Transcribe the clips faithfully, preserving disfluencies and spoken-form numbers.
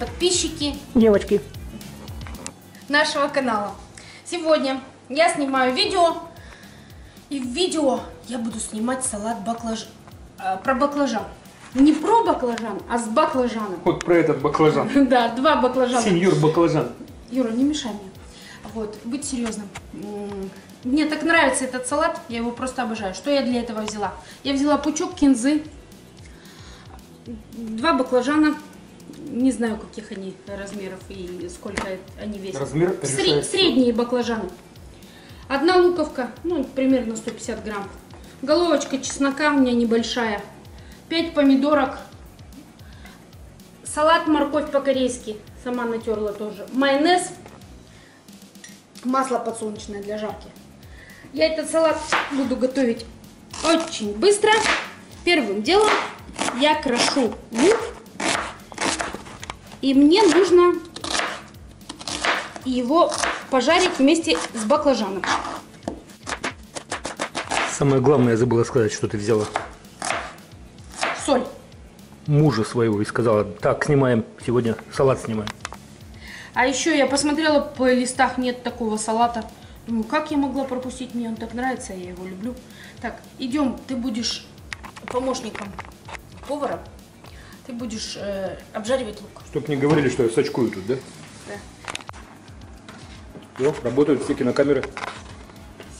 подписчики, девочки нашего канала. Сегодня я снимаю видео, и в видео я буду снимать салат баклаж... э, про баклажан. Не про баклажан, а с баклажаном. Вот про этот баклажан. Да, два баклажана. Сеньор баклажан. Юра, не мешай мне. Вот, быть серьезным. Мне так нравится этот салат, я его просто обожаю. Что я для этого взяла? Я взяла пучок кинзы, два баклажана, не знаю, каких они размеров и сколько они весят. Размер Сред... Средние баклажаны. Одна луковка, ну, примерно сто пятьдесят грамм. Головочка чеснока у меня небольшая. пять помидорок. Салат морковь по-корейски. Сама натерла тоже. Майонез. Масло подсолнечное для жарки. Я этот салат буду готовить очень быстро. Первым делом я крошу лук. И мне нужно его пожарить вместе с баклажаном. Самое главное, я забыла сказать, что ты взяла. Соль. Мужа своего и сказала: так, снимаем, сегодня салат снимаем. А еще я посмотрела по листах, нет такого салата. Думаю, как я могла пропустить, мне он так нравится, я его люблю. Так, идем, ты будешь помощником повара, ты будешь э, обжаривать лук. Чтоб не говорили, что я сачкую тут, да? Да. О, работают все кинокамеры.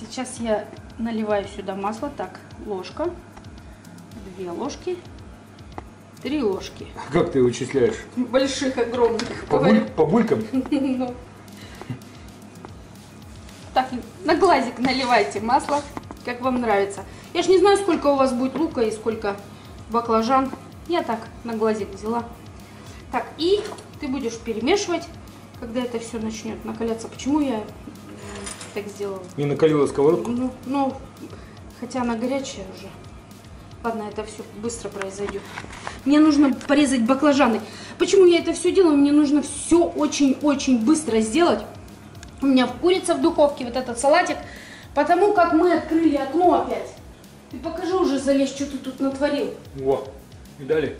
Сейчас я наливаю сюда масло, так, ложка, две ложки. Три ложки. Как ты его вычисляешь? Больших, огромных. По, буль... По булькам? Так, на глазик наливайте масло, как вам нравится. Я ж не знаю, сколько у вас будет лука и сколько баклажан. Я так, на глазик взяла. Так, и ты будешь перемешивать, когда это все начнет накаляться. Почему я так сделала? Не накалила сковородку? Ну, ну хотя она горячая уже. Ладно, это все быстро произойдет. Мне нужно порезать баклажаны. Почему я это все делаю? Мне нужно все очень-очень быстро сделать. У меня курица в духовке, вот этот салатик. Потому как мы открыли окно опять. Ты покажи уже, залезь, что ты тут натворил. Во, видали?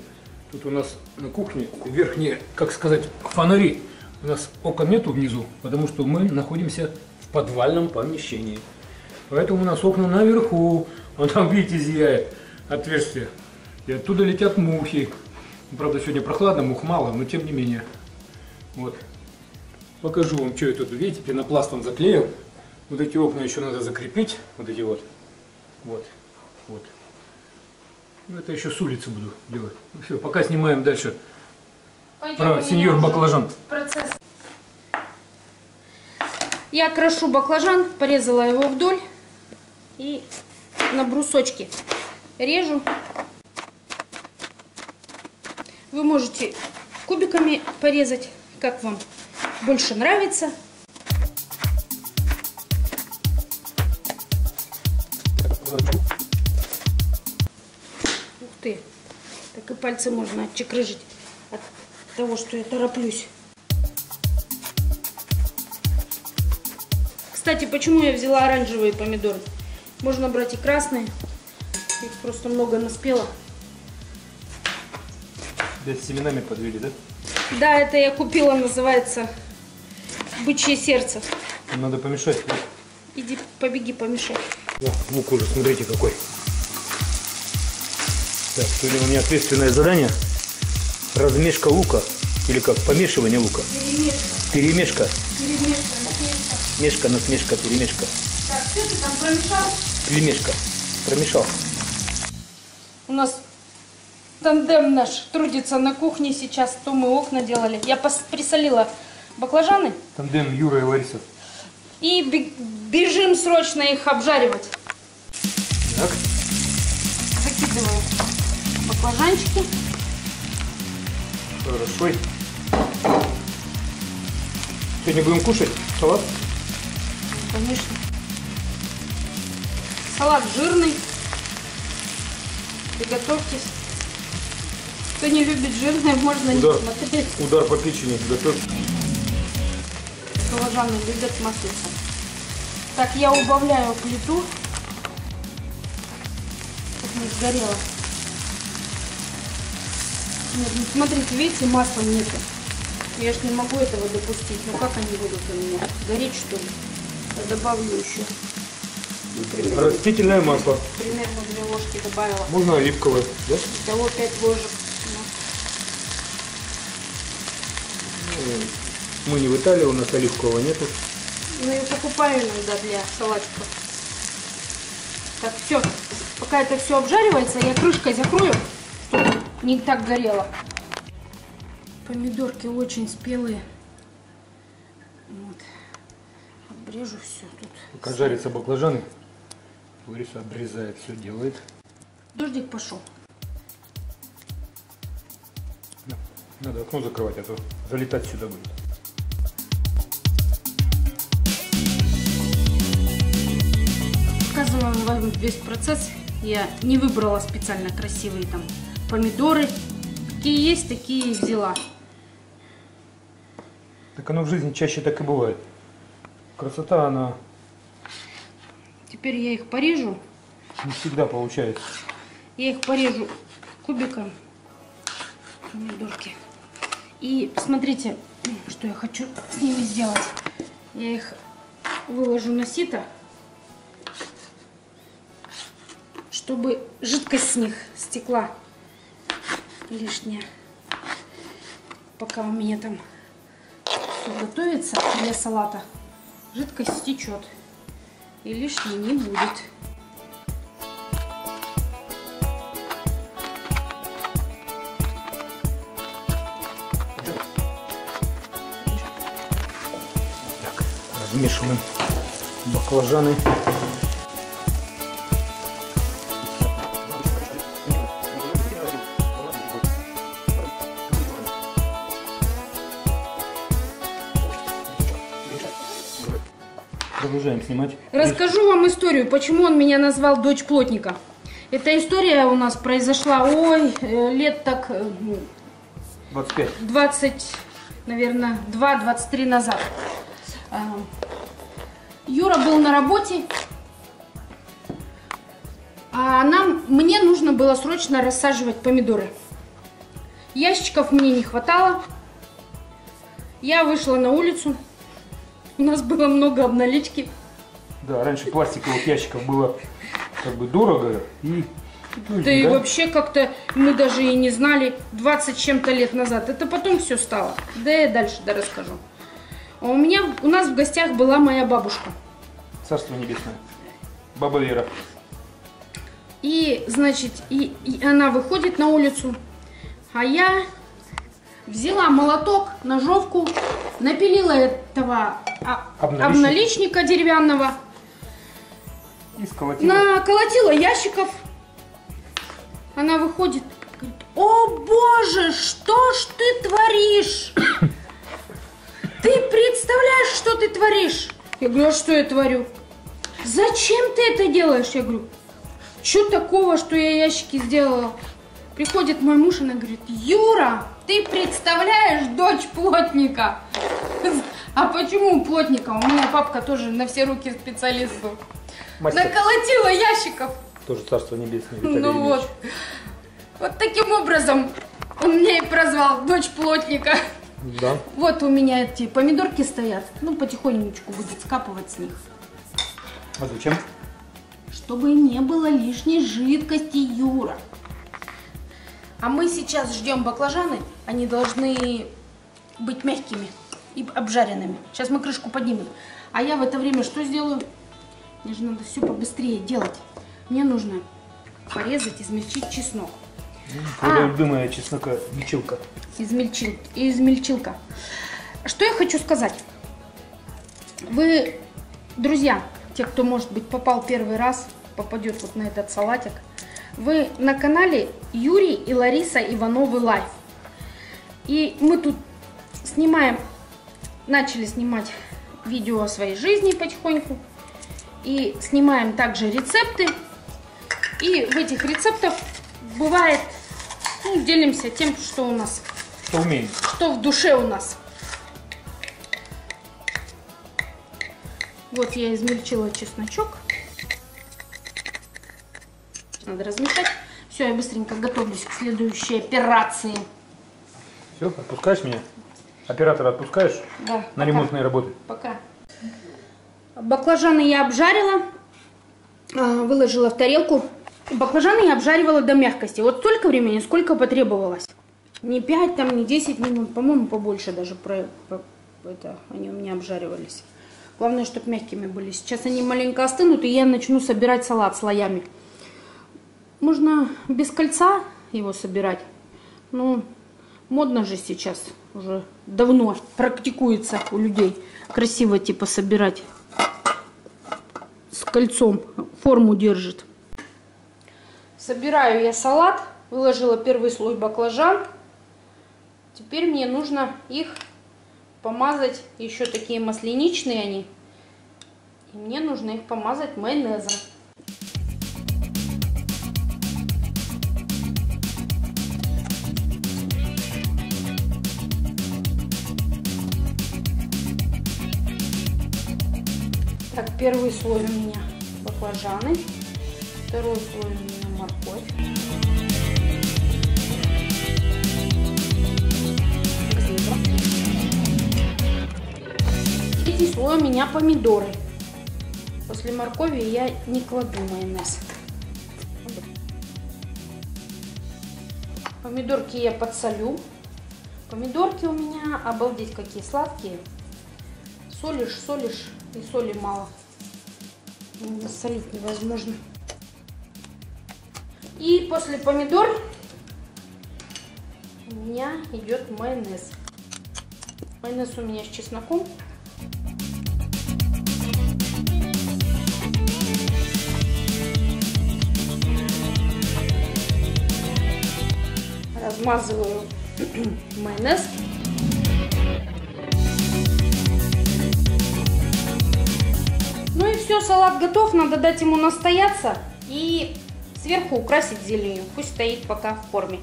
Тут у нас на кухне верхние, как сказать, фонари. У нас окон нету внизу, потому что мы находимся в подвальном помещении. Поэтому у нас окна наверху. А там, видите, зияет отверстие. И оттуда летят мухи. Правда, сегодня прохладно, мух мало, но тем не менее. Вот. Покажу вам, что я тут, видите, пенопластом заклеил. Вот эти окна еще надо закрепить. Вот эти вот. Вот. Вот. Это еще с улицы буду делать. Ну, все, пока снимаем дальше. Пойдем, про сеньор баклажан. Процесс. Я крошу баклажан, порезала его вдоль и на брусочки режу. Вы можете кубиками порезать, как вам больше нравится. Ух ты, так и пальцы можно отчекрыжить от того, что я тороплюсь. Кстати, почему я взяла оранжевые помидоры? Можно брать и красные. Их просто много наспело. Да, с семенами подвели, да? Да, это я купила, называется «Бычье сердце». Надо помешать. Да? Иди, побеги, помешай. О, лук уже, смотрите, какой. Так, сегодня у меня ответственное задание. Размешка лука. Или как, помешивание лука. Перемешка. Перемешка. Перемешка. Мешка, насмешка, перемешка. Так, что ты там промешал? Перемешка. Промешал. У нас тандем наш трудится на кухне сейчас, то мы окна делали. Я присолила баклажаны. Тандем Юра и Лариса. И бежим срочно их обжаривать. Так. Закидываю баклажанчики. Хорошо. Сегодня будем кушать салат? Конечно. Салат жирный. Приготовьтесь. Кто не любит жирное, можно удар, не смотреть. Удар по печени. Готовьтесь. Баклажаны любят маслица. Так, я убавляю плиту. Чтобы не сгорело. Нет, ну смотрите, видите, масла нету. Я же не могу этого допустить. Ну как они будут у меня? Гореть, что ли? Я добавлю еще. Например, растительное масло. Примерно две ложки добавила. Можно оливковое, да? Итого пять ложек. Ну. Мы не в Италии, у нас оливкового нету. Ну и покупаю иногда для салатиков. Так, все. Пока это все обжаривается, я крышкой закрою, чтобы не так горело. Помидорки очень спелые. Вот. Обрежу все тут. Пока жарятся баклажаны, Лариса обрезает, все делает. Дождик пошел. Надо окно закрывать, а то залетать сюда будет. Показываю вам весь процесс. Я не выбрала специально красивые там помидоры. Какие есть, такие и взяла. Так оно в жизни чаще так и бывает. Красота, она... Теперь я их порежу. Не всегда получается. Я их порежу кубиком. Помидорки. И посмотрите, что я хочу с ними сделать. Я их выложу на сито, чтобы жидкость с них стекла лишняя. Пока у меня там все готовится для салата, жидкость стечет и лишней не будет. Так, размешиваем баклажаны. Продолжаем снимать. Расскажу вам историю, почему он меня назвал дочь плотника. Эта история у нас произошла, ой, лет так... двадцать пять. двадцать, наверное, два-двадцать три назад. Юра был на работе, а нам, мне нужно было срочно рассаживать помидоры. Ящиков мне не хватало. Я вышла на улицу. У нас было много обналички. Да, раньше пластиковых ящиков было как бы дорого. И, ну, да и да? Вообще как-то мы даже и не знали двадцать чем-то лет назад. Это потом все стало. Да я дальше да расскажу. А у меня, у нас в гостях была моя бабушка. Царство небесное. Баба Вера. И, значит, и, и она выходит на улицу, а я взяла молоток, ножовку, напилила этого... Обналичник. Обналичника деревянного. И сколотила. Наколотила ящиков. Она выходит, говорит: о боже, что ж ты творишь? Ты представляешь, что ты творишь? Я говорю: а что я творю? Зачем ты это делаешь? Я говорю: что такого, что я ящики сделала? Приходит мой муж, она говорит: Юра, ты представляешь дочь плотника. А почему плотника? У меня папка тоже на все руки специалист был. Мастер. Наколотила ящиков. Тоже царство небесное. Виталий ну Ильич. Вот. Вот таким образом он меня и прозвал дочь плотника. Да. Вот у меня эти помидорки стоят. Ну, потихонечку будет скапывать с них. А зачем? Чтобы не было лишней жидкости, Юра. А мы сейчас ждем баклажаны. Они должны быть мягкими и обжаренными. Сейчас мы крышку поднимем. А я в это время что сделаю? Мне же надо все побыстрее делать. Мне нужно порезать, измельчить чеснок. Твоя а, любимая чеснока, мельчилка. Измельчил, измельчилка. Что я хочу сказать. Вы, друзья, те, кто, может быть, попал первый раз, попадет вот на этот салатик. Вы на канале Юрий и Лариса Ивановы Life. И мы тут снимаем... Начали снимать видео о своей жизни потихоньку. И снимаем также рецепты. И в этих рецептах бывает, ну, делимся тем, что у нас. Что умеем. Что в душе у нас. Вот я измельчила чесночок. Надо размешать. Все, я быстренько готовлюсь к следующей операции. Все, отпускаешь меня? Оператора отпускаешь? Да. На пока. Ремонтные работы? Пока. Баклажаны я обжарила, выложила в тарелку. Баклажаны я обжаривала до мягкости. Вот столько времени, сколько потребовалось. Не пять, там, не десять минут, по-моему, побольше даже про, про, это, они у меня обжаривались. Главное, чтобы мягкими были. Сейчас они маленько остынут, и я начну собирать салат слоями. Можно без кольца его собирать. Ну, модно же сейчас, уже давно практикуется у людей. Красиво типа собирать с кольцом, форму держит. Собираю я салат, выложила первый слой баклажан. Теперь мне нужно их помазать, еще такие масляничные они. И мне нужно их помазать майонезом. Так, первый слой у меня баклажаны, второй слой у меня морковь. Слой у меня помидоры. После моркови я не кладу майонез. Помидорки я подсолю. Помидорки у меня, обалдеть, какие сладкие. Солишь, солишь, и соли мало. Солить невозможно. И после помидор у меня идет майонез. Майонез у меня с чесноком. Размазываю майонез. Ну и все, салат готов. Надо дать ему настояться и сверху украсить зеленью. Пусть стоит пока в форме.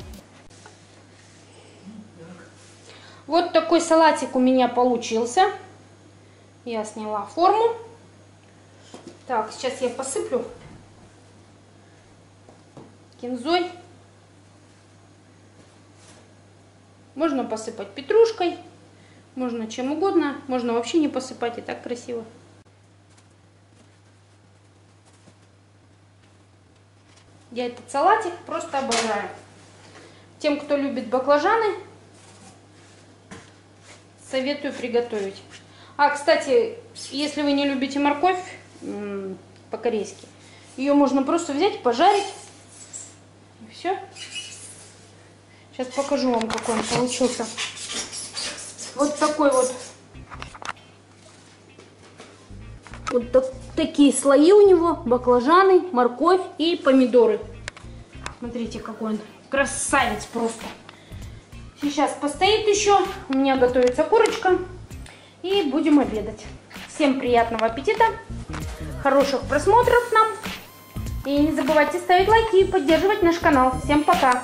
Вот такой салатик у меня получился. Я сняла форму. Так, сейчас я посыплю кинзой. Можно посыпать петрушкой, можно чем угодно, можно вообще не посыпать, и так красиво. Я этот салатик просто обожаю. Тем, кто любит баклажаны, советую приготовить. А, кстати, если вы не любите морковь по-корейски, ее можно просто взять, пожарить, и все. Сейчас покажу вам, какой он получился. Вот такой вот. Вот так, такие слои у него. Баклажаны, морковь и помидоры. Смотрите, какой он красавец просто. Сейчас постоит еще. У меня готовится курочка. И будем обедать. Всем приятного аппетита. Хороших просмотров нам. И не забывайте ставить лайки и поддерживать наш канал. Всем пока.